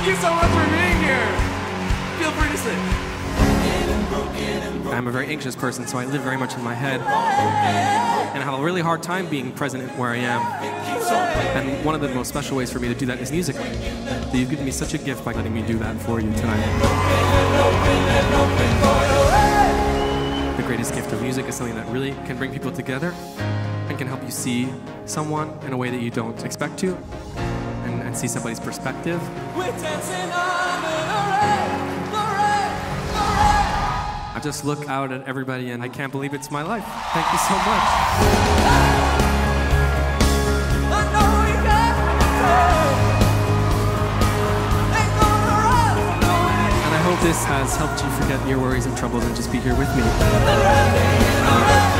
Thank you so much for being here. Feel free to sit. I'm a very anxious person, so I live very much in my head. And I have a really hard time being present where I am. And one of the most special ways for me to do that is musically. So you've given me such a gift by letting me do that for you tonight. The greatest gift of music is something that really can bring people together and can help you see someone in a way that you don't expect to. And see somebody's perspective. We're dancing on an array. I just look out at everybody and I can't believe it's my life. Thank you so much. I know we got it. Ain't gonna run away. And I hope this has helped you forget your worries and troubles and just be here with me.